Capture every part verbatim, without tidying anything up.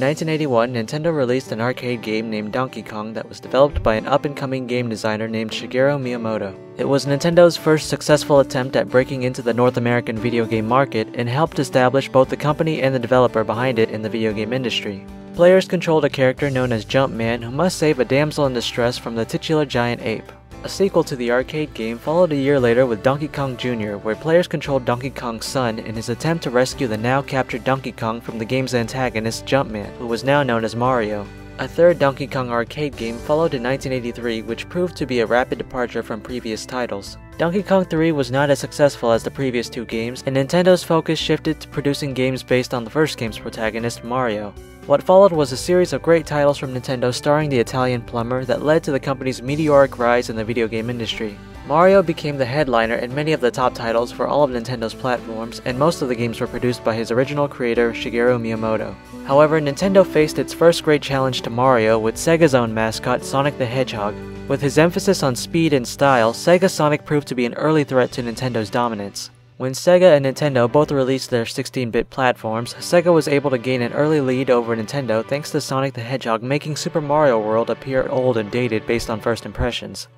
In nineteen eighty-one, Nintendo released an arcade game named Donkey Kong that was developed by an up-and-coming game designer named Shigeru Miyamoto. It was Nintendo's first successful attempt at breaking into the North American video game market and helped establish both the company and the developer behind it in the video game industry. Players controlled a character known as Jumpman who must save a damsel in distress from the titular giant ape. A sequel to the arcade game followed a year later with Donkey Kong Junior, where players controlled Donkey Kong's son in his attempt to rescue the now-captured Donkey Kong from the game's antagonist Jumpman, who was now known as Mario. A third Donkey Kong arcade game followed in nineteen eighty-three, which proved to be a rapid departure from previous titles. Donkey Kong three was not as successful as the previous two games, and Nintendo's focus shifted to producing games based on the first game's protagonist, Mario. What followed was a series of great titles from Nintendo starring the Italian plumber that led to the company's meteoric rise in the video game industry. Mario became the headliner in many of the top titles for all of Nintendo's platforms, and most of the games were produced by his original creator, Shigeru Miyamoto. However, Nintendo faced its first great challenge to Mario with Sega's own mascot, Sonic the Hedgehog. With his emphasis on speed and style, Sega Sonic proved to be an early threat to Nintendo's dominance. When Sega and Nintendo both released their sixteen-bit platforms, Sega was able to gain an early lead over Nintendo thanks to Sonic the Hedgehog making Super Mario World appear old and dated based on first impressions.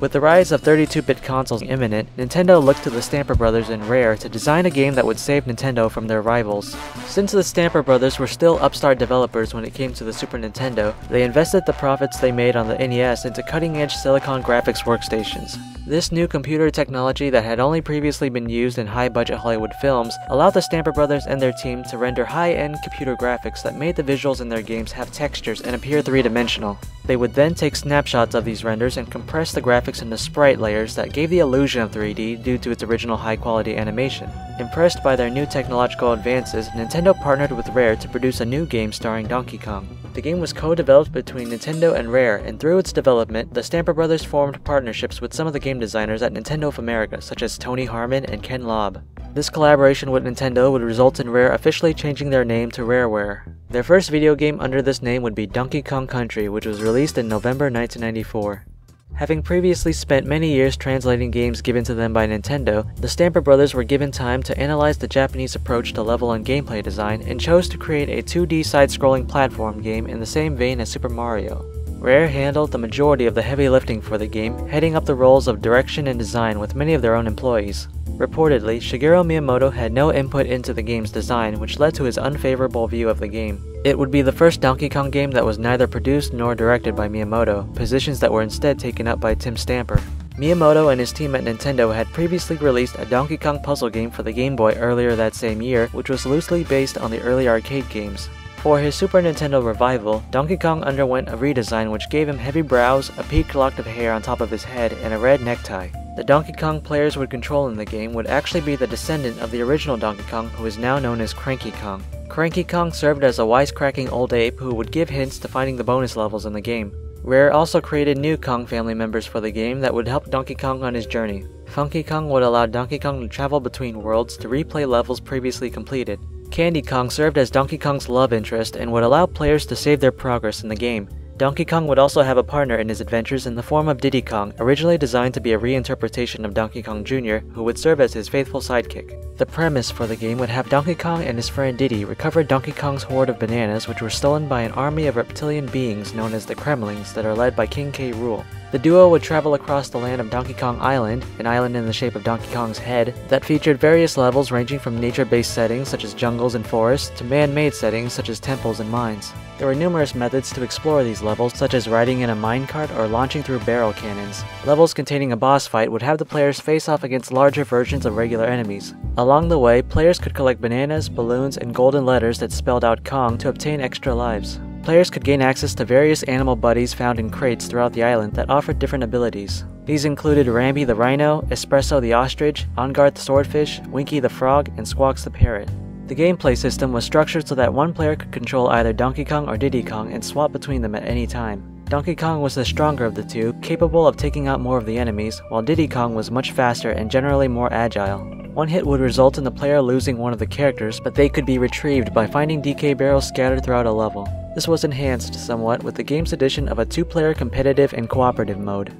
With the rise of thirty-two-bit consoles imminent, Nintendo looked to the Stamper Brothers and Rare to design a game that would save Nintendo from their rivals. Since the Stamper Brothers were still upstart developers when it came to the Super Nintendo, they invested the profits they made on the N E S into cutting-edge Silicon graphics workstations. This new computer technology that had only previously been used in high-budget Hollywood films allowed the Stamper Brothers and their team to render high-end computer graphics that made the visuals in their games have textures and appear three-dimensional. They would then take snapshots of these renders and compress the graphics into sprite layers that gave the illusion of three D due to its original high-quality animation. Impressed by their new technological advances, Nintendo partnered with Rare to produce a new game starring Donkey Kong. The game was co-developed between Nintendo and Rare, and through its development, the Stamper Brothers formed partnerships with some of the game designers at Nintendo of America, such as Tony Harmon and Ken Loeb. This collaboration with Nintendo would result in Rare officially changing their name to Rareware. Their first video game under this name would be Donkey Kong Country, which was released in November nineteen ninety-four. Having previously spent many years translating games given to them by Nintendo, the Stamper Brothers were given time to analyze the Japanese approach to level and gameplay design and chose to create a two D side-scrolling platform game in the same vein as Super Mario. Rare handled the majority of the heavy lifting for the game, heading up the roles of direction and design with many of their own employees. Reportedly, Shigeru Miyamoto had no input into the game's design, which led to his unfavorable view of the game. It would be the first Donkey Kong game that was neither produced nor directed by Miyamoto, positions that were instead taken up by Tim Stamper. Miyamoto and his team at Nintendo had previously released a Donkey Kong puzzle game for the Game Boy earlier that same year, which was loosely based on the early arcade games. For his Super Nintendo revival, Donkey Kong underwent a redesign which gave him heavy brows, a peaked lock of hair on top of his head, and a red necktie. The Donkey Kong players would control in the game would actually be the descendant of the original Donkey Kong, who is now known as Cranky Kong. Cranky Kong served as a wisecracking old ape who would give hints to finding the bonus levels in the game. Rare also created new Kong family members for the game that would help Donkey Kong on his journey. Funky Kong would allow Donkey Kong to travel between worlds to replay levels previously completed. Candy Kong served as Donkey Kong's love interest and would allow players to save their progress in the game. Donkey Kong would also have a partner in his adventures in the form of Diddy Kong, originally designed to be a reinterpretation of Donkey Kong Junior, who would serve as his faithful sidekick. The premise for the game would have Donkey Kong and his friend Diddy recover Donkey Kong's hoard of bananas which were stolen by an army of reptilian beings known as the Kremlings that are led by Captain K. Rool. The duo would travel across the land of Donkey Kong Island, an island in the shape of Donkey Kong's head, that featured various levels ranging from nature-based settings such as jungles and forests to man-made settings such as temples and mines. There were numerous methods to explore these levels such as riding in a minecart or launching through barrel cannons. Levels containing a boss fight would have the players face off against larger versions of regular enemies. Along the way, players could collect bananas, balloons, and golden letters that spelled out Kong to obtain extra lives. Players could gain access to various animal buddies found in crates throughout the island that offered different abilities. These included Rambi the Rhino, Espresso the Ostrich, Enguarde the Swordfish, Winky the Frog, and Squawks the Parrot. The gameplay system was structured so that one player could control either Donkey Kong or Diddy Kong and swap between them at any time. Donkey Kong was the stronger of the two, capable of taking out more of the enemies, while Diddy Kong was much faster and generally more agile. One hit would result in the player losing one of the characters, but they could be retrieved by finding D K barrels scattered throughout a level. This was enhanced somewhat with the game's addition of a two-player competitive and cooperative mode.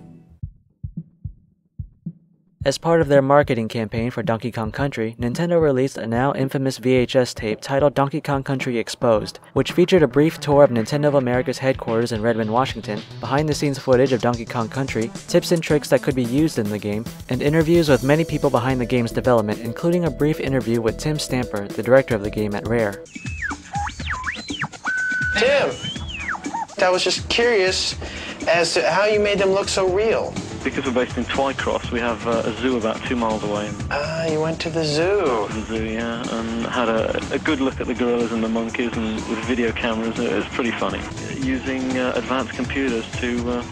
As part of their marketing campaign for Donkey Kong Country, Nintendo released a now infamous V H S tape titled Donkey Kong Country Exposed, which featured a brief tour of Nintendo of America's headquarters in Redmond, Washington, behind-the-scenes footage of Donkey Kong Country, tips and tricks that could be used in the game, and interviews with many people behind the game's development, including a brief interview with Tim Stamper, the director of the game at Rare. Tim! I was just curious as to how you made them look so real. Because we're based in Twycross, we have uh, a zoo about two miles away. Ah, you went to the zoo. The zoo, yeah, and had a, a good look at the gorillas and the monkeys, and with video cameras, it was pretty funny. Using uh, advanced computers to uh,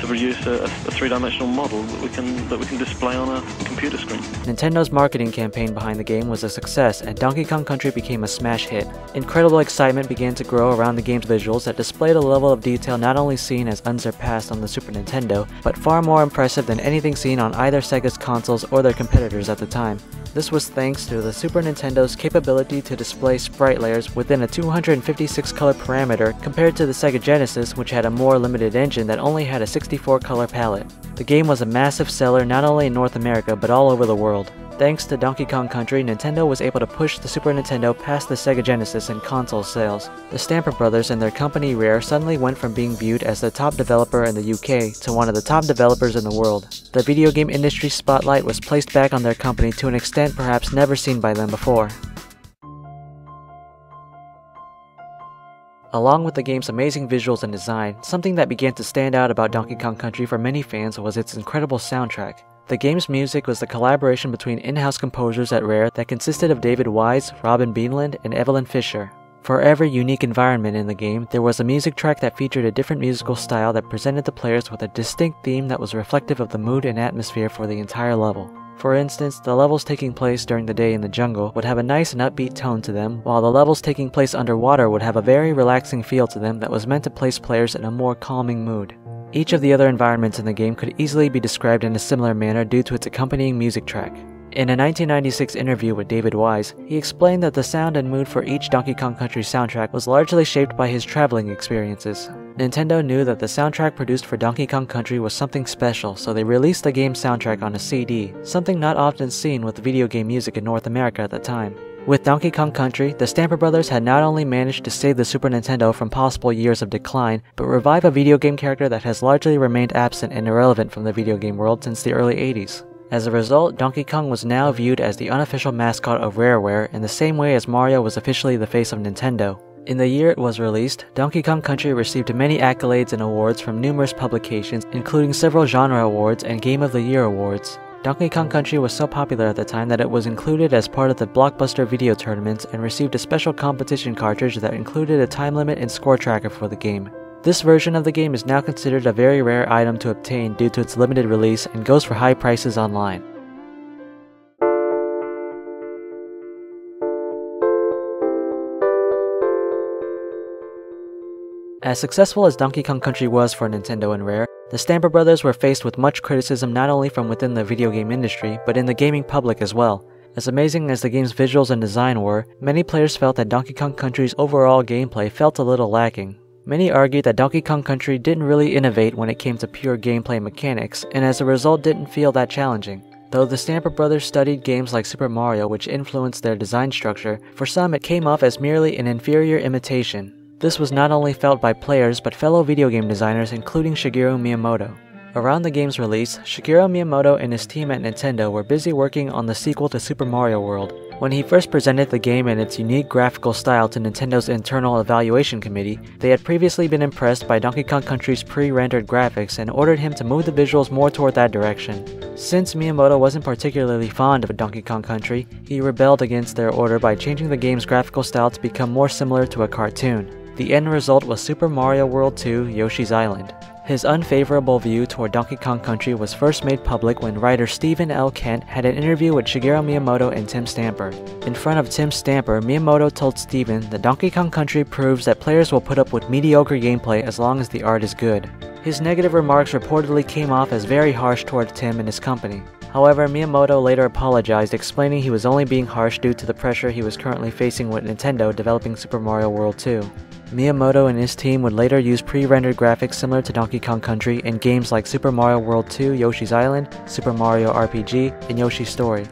to produce a, a three-dimensional model that we can that we can display on a computer screen. Nintendo's marketing campaign behind the game was a success, and Donkey Kong Country became a smash hit. Incredible excitement began to grow around the game's visuals that displayed a level of detail not only seen as unsurpassed on the Super Nintendo, but far more impressive than anything seen on either Sega's consoles or their competitors at the time. This was thanks to the Super Nintendo's capability to display sprite layers within a two hundred fifty-six color parameter compared to the Sega Genesis, which had a more limited engine that only had a sixty-four color palette. The game was a massive seller not only in North America but all over the world. Thanks to Donkey Kong Country, Nintendo was able to push the Super Nintendo past the Sega Genesis in console sales. The Stamper Brothers and their company Rare suddenly went from being viewed as the top developer in the U K to one of the top developers in the world. The video game industry spotlight was placed back on their company to an extent perhaps never seen by them before. Along with the game's amazing visuals and design, something that began to stand out about Donkey Kong Country for many fans was its incredible soundtrack. The game's music was the collaboration between in-house composers at Rare that consisted of David Wise, Robin Beanland, and Evelyn Fisher. For every unique environment in the game, there was a music track that featured a different musical style that presented the players with a distinct theme that was reflective of the mood and atmosphere for the entire level. For instance, the levels taking place during the day in the jungle would have a nice and upbeat tone to them, while the levels taking place underwater would have a very relaxing feel to them that was meant to place players in a more calming mood. Each of the other environments in the game could easily be described in a similar manner due to its accompanying music track. In a nineteen ninety-six interview with David Wise, he explained that the sound and mood for each Donkey Kong Country soundtrack was largely shaped by his traveling experiences. Nintendo knew that the soundtrack produced for Donkey Kong Country was something special, so they released the game's soundtrack on a C D, something not often seen with video game music in North America at the time. With Donkey Kong Country, the Stamper Brothers had not only managed to save the Super Nintendo from possible years of decline, but revive a video game character that has largely remained absent and irrelevant from the video game world since the early eighties. As a result, Donkey Kong was now viewed as the unofficial mascot of Rareware in the same way as Mario was officially the face of Nintendo. In the year it was released, Donkey Kong Country received many accolades and awards from numerous publications, including several genre awards and Game of the Year awards. Donkey Kong Country was so popular at the time that it was included as part of the Blockbuster video tournaments and received a special competition cartridge that included a time limit and score tracker for the game. This version of the game is now considered a very rare item to obtain due to its limited release and goes for high prices online. As successful as Donkey Kong Country was for Nintendo and Rare, the Stamper Brothers were faced with much criticism not only from within the video game industry, but in the gaming public as well. As amazing as the game's visuals and design were, many players felt that Donkey Kong Country's overall gameplay felt a little lacking. Many argued that Donkey Kong Country didn't really innovate when it came to pure gameplay mechanics, and as a result didn't feel that challenging. Though the Stamper Brothers studied games like Super Mario, which influenced their design structure, for some it came off as merely an inferior imitation. This was not only felt by players, but fellow video game designers including Shigeru Miyamoto. Around the game's release, Shigeru Miyamoto and his team at Nintendo were busy working on the sequel to Super Mario World. When he first presented the game and its unique graphical style to Nintendo's internal evaluation committee, they had previously been impressed by Donkey Kong Country's pre-rendered graphics and ordered him to move the visuals more toward that direction. Since Miyamoto wasn't particularly fond of Donkey Kong Country, he rebelled against their order by changing the game's graphical style to become more similar to a cartoon. The end result was Super Mario World two: Yoshi's Island. His unfavorable view toward Donkey Kong Country was first made public when writer Stephen L. Kent had an interview with Shigeru Miyamoto and Tim Stamper. In front of Tim Stamper, Miyamoto told Stephen that Donkey Kong Country proves that players will put up with mediocre gameplay as long as the art is good. His negative remarks reportedly came off as very harsh toward Tim and his company. However, Miyamoto later apologized, explaining he was only being harsh due to the pressure he was currently facing with Nintendo developing Super Mario World two. Miyamoto and his team would later use pre-rendered graphics similar to Donkey Kong Country in games like Super Mario World two, Yoshi's Island, Super Mario R P G, and Yoshi's Story.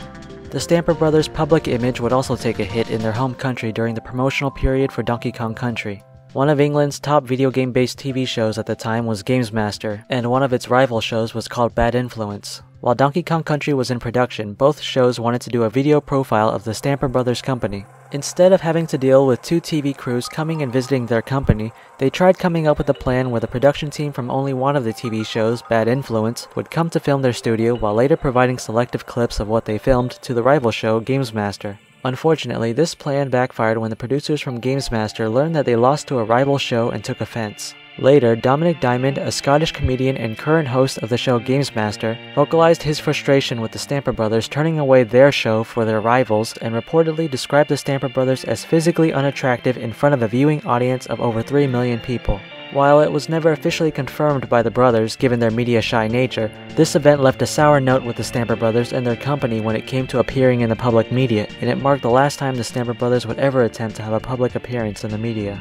The Stamper Brothers' public image would also take a hit in their home country during the promotional period for Donkey Kong Country. One of England's top video game-based T V shows at the time was Gamesmaster, and one of its rival shows was called Bad Influence. While Donkey Kong Country was in production, both shows wanted to do a video profile of the Stamper Brothers company. Instead of having to deal with two T V crews coming and visiting their company, they tried coming up with a plan where the production team from only one of the T V shows, Bad Influence, would come to film their studio while later providing selective clips of what they filmed to the rival show, Gamesmaster. Unfortunately, this plan backfired when the producers from Gamesmaster learned that they lost to a rival show and took offense. Later, Dominic Diamond, a Scottish comedian and current host of the show Gamesmaster, vocalized his frustration with the Stamper Brothers turning away their show for their rivals and reportedly described the Stamper Brothers as physically unattractive in front of a viewing audience of over three million people. While it was never officially confirmed by the brothers, given their media-shy nature, this event left a sour note with the Stamper Brothers and their company when it came to appearing in the public media, and it marked the last time the Stamper Brothers would ever attempt to have a public appearance in the media.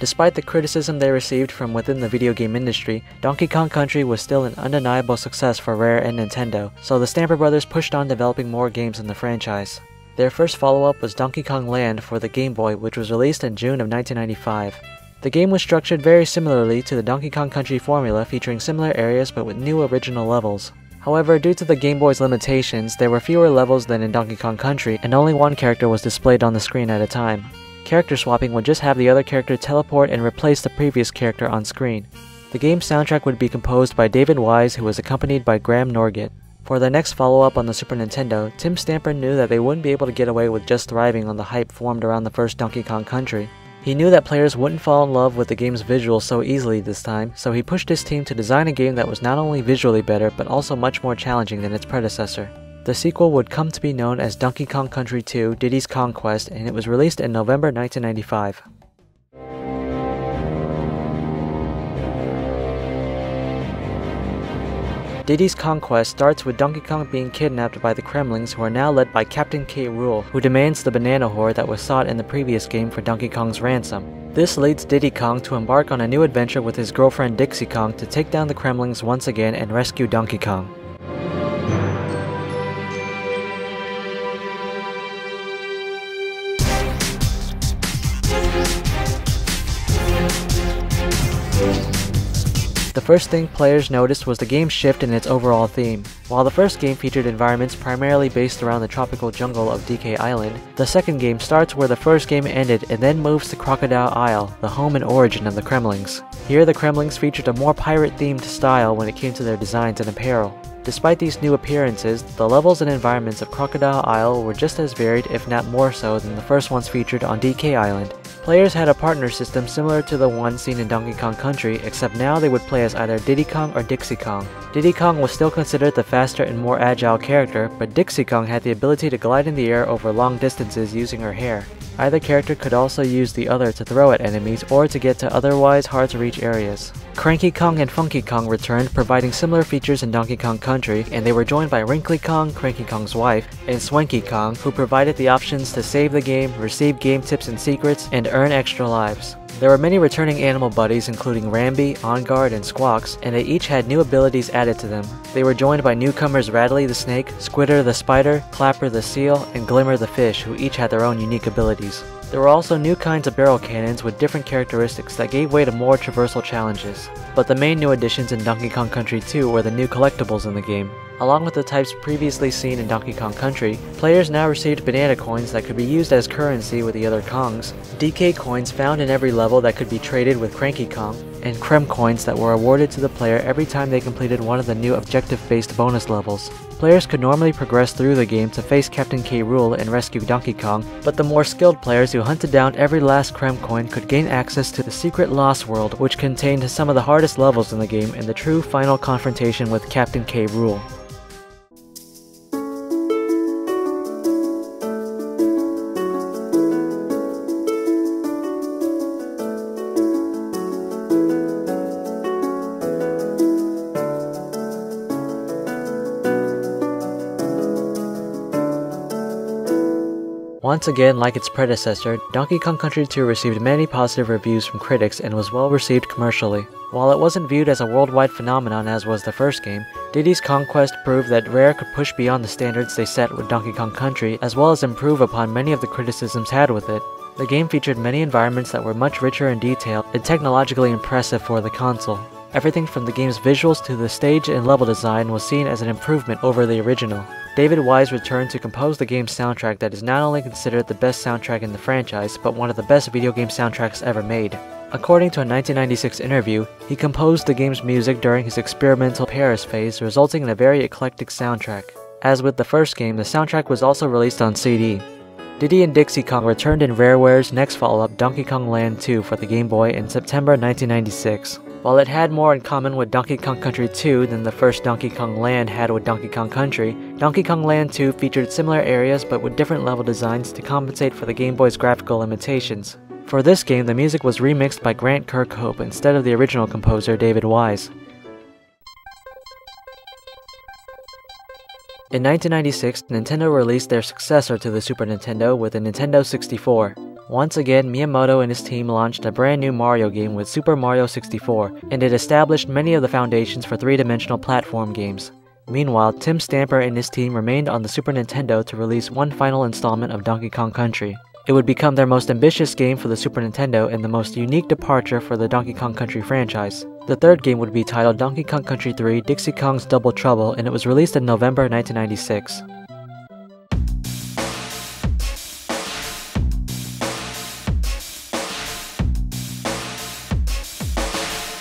Despite the criticism they received from within the video game industry, Donkey Kong Country was still an undeniable success for Rare and Nintendo, so the Stamper Brothers pushed on developing more games in the franchise. Their first follow-up was Donkey Kong Land for the Game Boy, which was released in June of nineteen ninety-five. The game was structured very similarly to the Donkey Kong Country formula, featuring similar areas but with new original levels. However, due to the Game Boy's limitations, there were fewer levels than in Donkey Kong Country, and only one character was displayed on the screen at a time. Character swapping would just have the other character teleport and replace the previous character on screen. The game's soundtrack would be composed by David Wise, who was accompanied by Graham Norgett. For their next follow-up on the Super Nintendo, Tim Stamper knew that they wouldn't be able to get away with just thriving on the hype formed around the first Donkey Kong Country. He knew that players wouldn't fall in love with the game's visuals so easily this time, so he pushed his team to design a game that was not only visually better, but also much more challenging than its predecessor. The sequel would come to be known as Donkey Kong Country two, Diddy's Kong Quest, and it was released in November nineteen ninety-five. Diddy's Kong Quest starts with Donkey Kong being kidnapped by the Kremlings, who are now led by Captain K. Rool, who demands the banana whore that was sought in the previous game for Donkey Kong's ransom. This leads Diddy Kong to embark on a new adventure with his girlfriend Dixie Kong to take down the Kremlings once again and rescue Donkey Kong. The first thing players noticed was the game's shift in its overall theme. While the first game featured environments primarily based around the tropical jungle of D K Island, the second game starts where the first game ended and then moves to Crocodile Isle, the home and origin of the Kremlings. Here the Kremlings featured a more pirate-themed style when it came to their designs and apparel. Despite these new appearances, the levels and environments of Crocodile Isle were just as varied, if not more so, than the first ones featured on D K Island. Players had a partner system similar to the one seen in Donkey Kong Country, except now they would play as either Diddy Kong or Dixie Kong. Diddy Kong was still considered the faster and more agile character, but Dixie Kong had the ability to glide in the air over long distances using her hair. Either character could also use the other to throw at enemies or to get to otherwise hard-to-reach areas. Cranky Kong and Funky Kong returned, providing similar features in Donkey Kong Country, and they were joined by Wrinkly Kong, Cranky Kong's wife, and Swanky Kong, who provided the options to save the game, receive game tips and secrets, and earn extra lives. There were many returning animal buddies including Rambi, Enguarde, and Squawks, and they each had new abilities added to them. They were joined by newcomers Radley the Snake, Squidder the Spider, Clapper the Seal, and Glimmer the Fish, who each had their own unique abilities. There were also new kinds of barrel cannons with different characteristics that gave way to more traversal challenges. But the main new additions in Donkey Kong Country two were the new collectibles in the game. Along with the types previously seen in Donkey Kong Country, players now received banana coins that could be used as currency with the other Kongs, D K coins found in every level that could be traded with Cranky Kong, and Krem coins that were awarded to the player every time they completed one of the new objective-based bonus levels. Players could normally progress through the game to face Captain K. Rool and rescue Donkey Kong, but the more skilled players who hunted down every last Krem coin could gain access to the secret Lost World, which contained some of the hardest levels in the game and the true final confrontation with Captain K. Rool. Once again, like its predecessor, Donkey Kong Country two received many positive reviews from critics and was well received commercially. While it wasn't viewed as a worldwide phenomenon as was the first game, Diddy's Kong Quest proved that Rare could push beyond the standards they set with Donkey Kong Country, as well as improve upon many of the criticisms had with it. The game featured many environments that were much richer in detail and technologically impressive for the console. Everything from the game's visuals to the stage and level design was seen as an improvement over the original. David Wise returned to compose the game's soundtrack that is not only considered the best soundtrack in the franchise, but one of the best video game soundtracks ever made. According to a nineteen ninety-six interview, he composed the game's music during his experimental Paris phase, resulting in a very eclectic soundtrack. As with the first game, the soundtrack was also released on C D. Diddy and Dixie Kong returned in Rareware's next follow-up Donkey Kong Land two for the Game Boy in September nineteen ninety-six. While it had more in common with Donkey Kong Country two than the first Donkey Kong Land had with Donkey Kong Country, Donkey Kong Land two featured similar areas but with different level designs to compensate for the Game Boy's graphical limitations. For this game, the music was remixed by Grant Kirkhope instead of the original composer David Wise. In nineteen ninety-six, Nintendo released their successor to the Super Nintendo with the Nintendo sixty-four. Once again, Miyamoto and his team launched a brand new Mario game with Super Mario sixty-four, and it established many of the foundations for three-dimensional platform games. Meanwhile, Tim Stamper and his team remained on the Super Nintendo to release one final installment of Donkey Kong Country. It would become their most ambitious game for the Super Nintendo and the most unique departure for the Donkey Kong Country franchise. The third game would be titled Donkey Kong Country three: Dixie Kong's Double Trouble, and it was released in November nineteen ninety-six.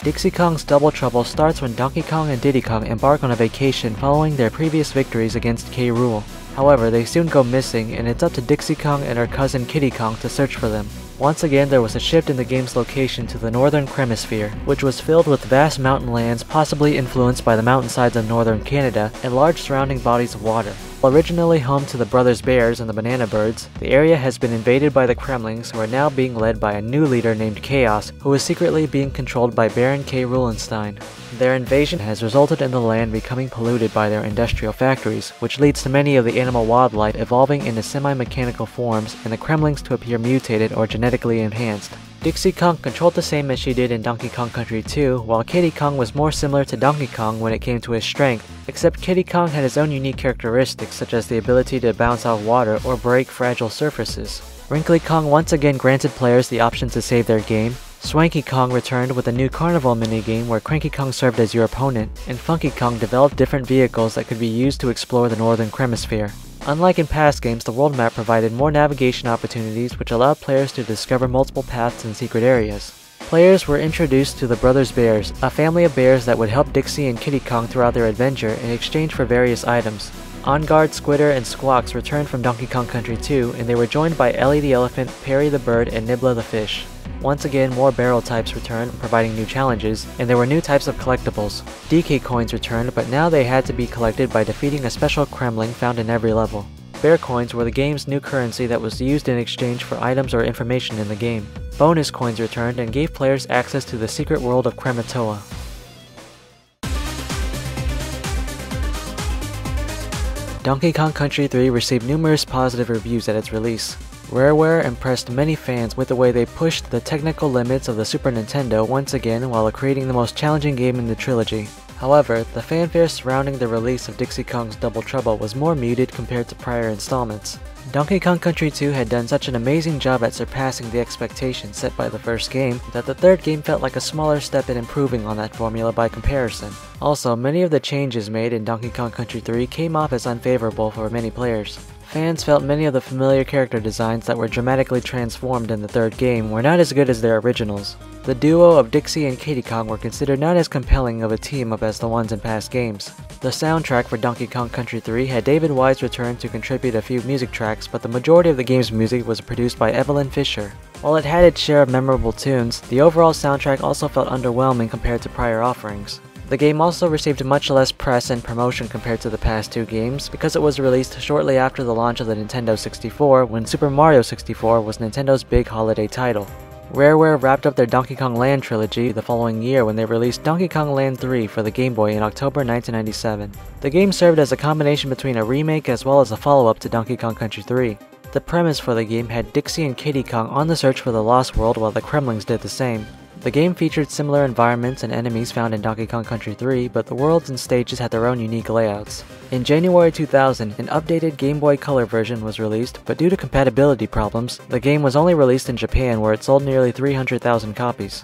Dixie Kong's Double Trouble starts when Donkey Kong and Diddy Kong embark on a vacation following their previous victories against K. Rool. However, they soon go missing, and it's up to Dixie Kong and her cousin Kiddy Kong to search for them. Once again, there was a shift in the game's location to the northern Kremlings, which was filled with vast mountain lands possibly influenced by the mountainsides of northern Canada and large surrounding bodies of water. While originally home to the Brothers Bears and the Banana Birds, the area has been invaded by the Kremlings, who are now being led by a new leader named Chaos, who is secretly being controlled by Baron K. Rulenstein. Their invasion has resulted in the land becoming polluted by their industrial factories, which leads to many of the animal wildlife evolving into semi-mechanical forms and the Kremlings to appear mutated or genetically enhanced. Dixie Kong controlled the same as she did in Donkey Kong Country two, while Kiddy Kong was more similar to Donkey Kong when it came to his strength, except Kiddy Kong had his own unique characteristics such as the ability to bounce off water or break fragile surfaces. Wrinkly Kong once again granted players the option to save their game. Swanky Kong returned with a new carnival minigame where Cranky Kong served as your opponent, and Funky Kong developed different vehicles that could be used to explore the northern Kremlings. Unlike in past games, the world map provided more navigation opportunities which allowed players to discover multiple paths and secret areas. Players were introduced to the Brothers Bears, a family of bears that would help Dixie and Kiddy Kong throughout their adventure in exchange for various items. Enguarde, Squidder, and Squawks returned from Donkey Kong Country two, and they were joined by Ellie the Elephant, Perry the Bird, and Nibbler the Fish. Once again, more barrel types returned, providing new challenges, and there were new types of collectibles. D K coins returned, but now they had to be collected by defeating a special Kremling found in every level. Bear coins were the game's new currency that was used in exchange for items or information in the game. Bonus coins returned and gave players access to the secret world of Krematoa. Donkey Kong Country three received numerous positive reviews at its release. Rareware impressed many fans with the way they pushed the technical limits of the Super Nintendo once again while creating the most challenging game in the trilogy. However, the fanfare surrounding the release of Dixie Kong's Double Trouble was more muted compared to prior installments. Donkey Kong Country two had done such an amazing job at surpassing the expectations set by the first game that the third game felt like a smaller step in improving on that formula by comparison. Also, many of the changes made in Donkey Kong Country three came off as unfavorable for many players. Fans felt many of the familiar character designs that were dramatically transformed in the third game were not as good as their originals. The duo of Dixie and Kiddy Kong were considered not as compelling of a team-up as the ones in past games. The soundtrack for Donkey Kong Country three had David Wise return to contribute a few music tracks, but the majority of the game's music was produced by Evelyn Fisher. While it had its share of memorable tunes, the overall soundtrack also felt underwhelming compared to prior offerings. The game also received much less press and promotion compared to the past two games because it was released shortly after the launch of the Nintendo sixty-four when Super Mario sixty-four was Nintendo's big holiday title. Rareware wrapped up their Donkey Kong Land trilogy the following year when they released Donkey Kong Land three for the Game Boy in October nineteen ninety-seven. The game served as a combination between a remake as well as a follow-up to Donkey Kong Country three. The premise for the game had Dixie and Kiddy Kong on the search for the Lost World while the Kremlings did the same. The game featured similar environments and enemies found in Donkey Kong Country three, but the worlds and stages had their own unique layouts. In January two thousand, an updated Game Boy Color version was released, but due to compatibility problems, the game was only released in Japan where it sold nearly three hundred thousand copies.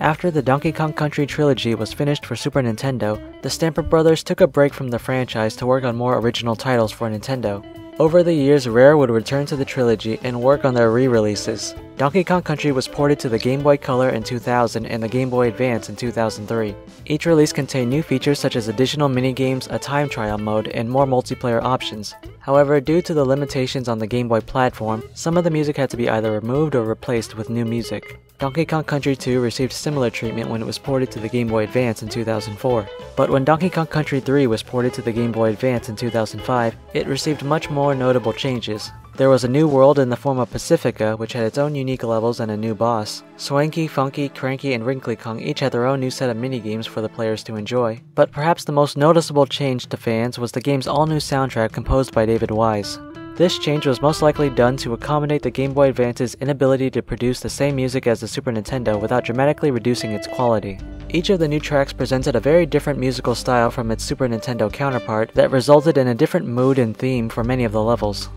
After the Donkey Kong Country trilogy was finished for Super Nintendo, the Stamper Brothers took a break from the franchise to work on more original titles for Nintendo. Over the years, Rare would return to the trilogy and work on their re-releases. Donkey Kong Country was ported to the Game Boy Color in two thousand and the Game Boy Advance in two thousand three. Each release contained new features such as additional minigames, a time trial mode, and more multiplayer options. However, due to the limitations on the Game Boy platform, some of the music had to be either removed or replaced with new music. Donkey Kong Country two received similar treatment when it was ported to the Game Boy Advance in two thousand four. But when Donkey Kong Country three was ported to the Game Boy Advance in two thousand five, it received much more notable changes. There was a new world in the form of Pacifica, which had its own unique levels and a new boss. Swanky, Funky, Cranky, and Wrinkly Kong each had their own new set of minigames for the players to enjoy. But perhaps the most noticeable change to fans was the game's all-new soundtrack composed by David Wise. This change was most likely done to accommodate the Game Boy Advance's inability to produce the same music as the Super Nintendo without dramatically reducing its quality. Each of the new tracks presented a very different musical style from its Super Nintendo counterpart that resulted in a different mood and theme for many of the levels.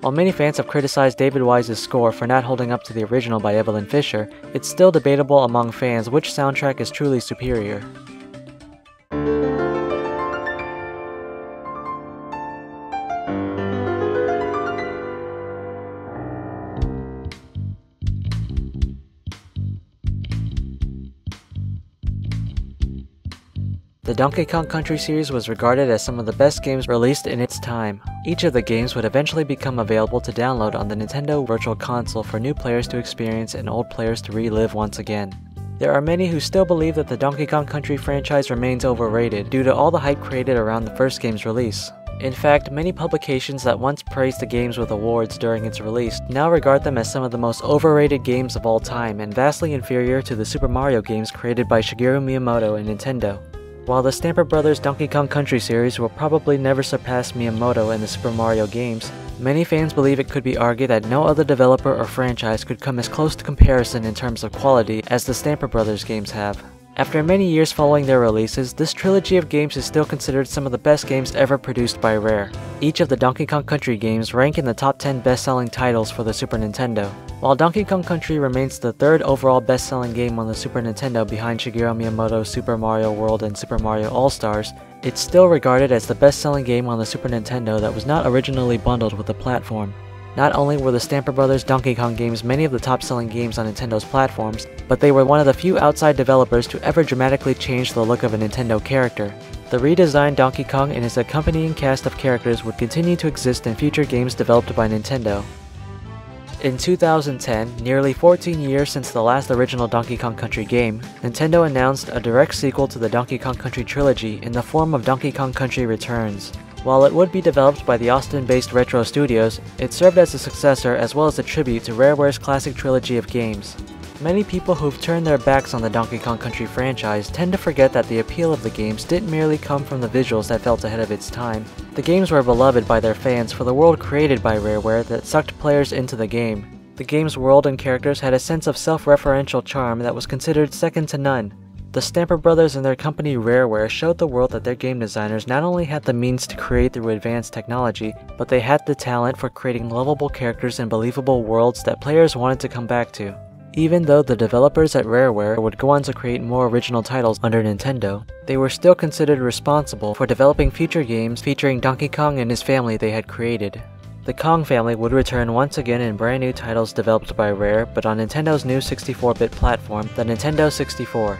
While many fans have criticized David Wise's score for not holding up to the original by Evelyn Fisher, it's still debatable among fans which soundtrack is truly superior. The Donkey Kong Country series was regarded as some of the best games released in its time. Each of the games would eventually become available to download on the Nintendo Virtual Console for new players to experience and old players to relive once again. There are many who still believe that the Donkey Kong Country franchise remains overrated due to all the hype created around the first game's release. In fact, many publications that once praised the games with awards during its release now regard them as some of the most overrated games of all time and vastly inferior to the Super Mario games created by Shigeru Miyamoto and Nintendo. While the Stamper Brothers Donkey Kong Country series will probably never surpass Miyamoto and the Super Mario games, many fans believe it could be argued that no other developer or franchise could come as close to comparison in terms of quality as the Stamper Brothers games have. After many years following their releases, this trilogy of games is still considered some of the best games ever produced by Rare. Each of the Donkey Kong Country games rank in the top ten best-selling titles for the Super Nintendo. While Donkey Kong Country remains the third overall best-selling game on the Super Nintendo behind Shigeru Miyamoto's Super Mario World and Super Mario All-Stars, it's still regarded as the best-selling game on the Super Nintendo that was not originally bundled with the platform. Not only were the Stamper Brothers Donkey Kong games many of the top-selling games on Nintendo's platforms, but they were one of the few outside developers to ever dramatically change the look of a Nintendo character. The redesigned Donkey Kong and his accompanying cast of characters would continue to exist in future games developed by Nintendo. In two thousand ten, nearly fourteen years since the last original Donkey Kong Country game, Nintendo announced a direct sequel to the Donkey Kong Country trilogy in the form of Donkey Kong Country Returns. While it would be developed by the Austin-based Retro Studios, it served as a successor as well as a tribute to Rareware's classic trilogy of games. Many people who've turned their backs on the Donkey Kong Country franchise tend to forget that the appeal of the games didn't merely come from the visuals that felt ahead of its time. The games were beloved by their fans for the world created by Rareware that sucked players into the game. The game's world and characters had a sense of self-referential charm that was considered second to none. The Stamper Brothers and their company Rareware showed the world that their game designers not only had the means to create through advanced technology, but they had the talent for creating lovable characters and believable worlds that players wanted to come back to. Even though the developers at Rareware would go on to create more original titles under Nintendo, they were still considered responsible for developing future games featuring Donkey Kong and his family they had created. The Kong family would return once again in brand new titles developed by Rare, but on Nintendo's new sixty-four bit platform, the Nintendo sixty-four.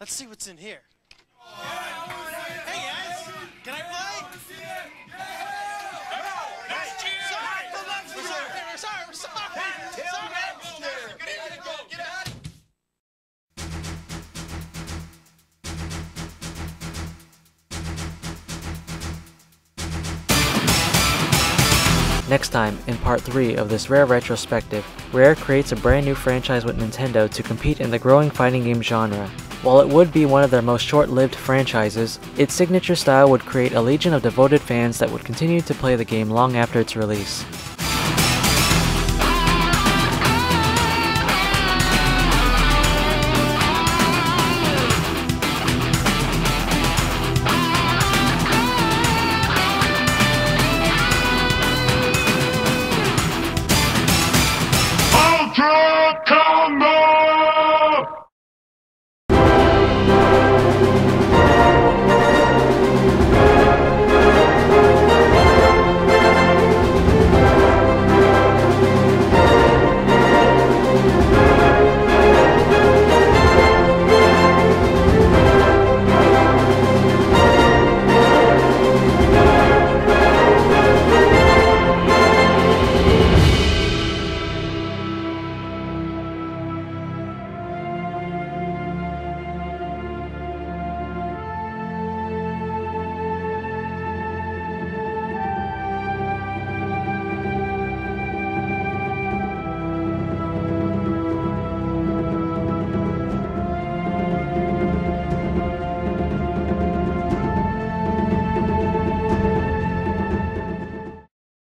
Let's see what's in here. Yeah, hey guys, can I play? Next time, in part three of this Rare retrospective, Rare creates a brand new franchise with Nintendo to compete in the growing fighting game genre. While it would be one of their most short-lived franchises, its signature style would create a legion of devoted fans that would continue to play the game long after its release.